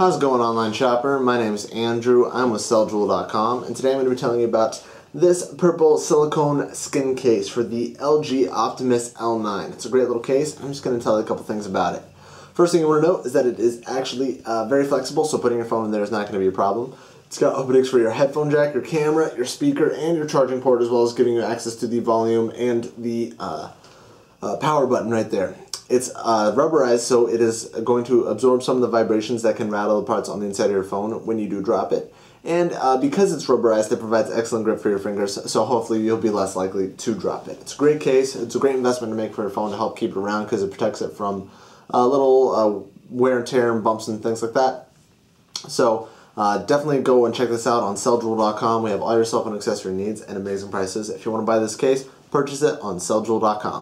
How's it going, online shopper? My name is Andrew, I'm with Celljewel.com, and today I'm going to be telling you about this purple silicone skin case for the LG Optimus L9. It's a great little case. I'm just going to tell you a couple things about it. First thing you want to note is that it is actually very flexible, so putting your phone in there is not going to be a problem. It's got openings for your headphone jack, your camera, your speaker, and your charging port, as well as giving you access to the volume and the power button right there. It's rubberized, so it is going to absorb some of the vibrations that can rattle the parts on the inside of your phone when you do drop it. And because it's rubberized, it provides excellent grip for your fingers, so hopefully you'll be less likely to drop it. It's a great case. It's a great investment to make for your phone to help keep it around because it protects it from little wear and tear and bumps and things like that. So definitely go and check this out on Celljewel.com. We have all your cell phone accessory needs at amazing prices. If you want to buy this case, purchase it on Celljewel.com.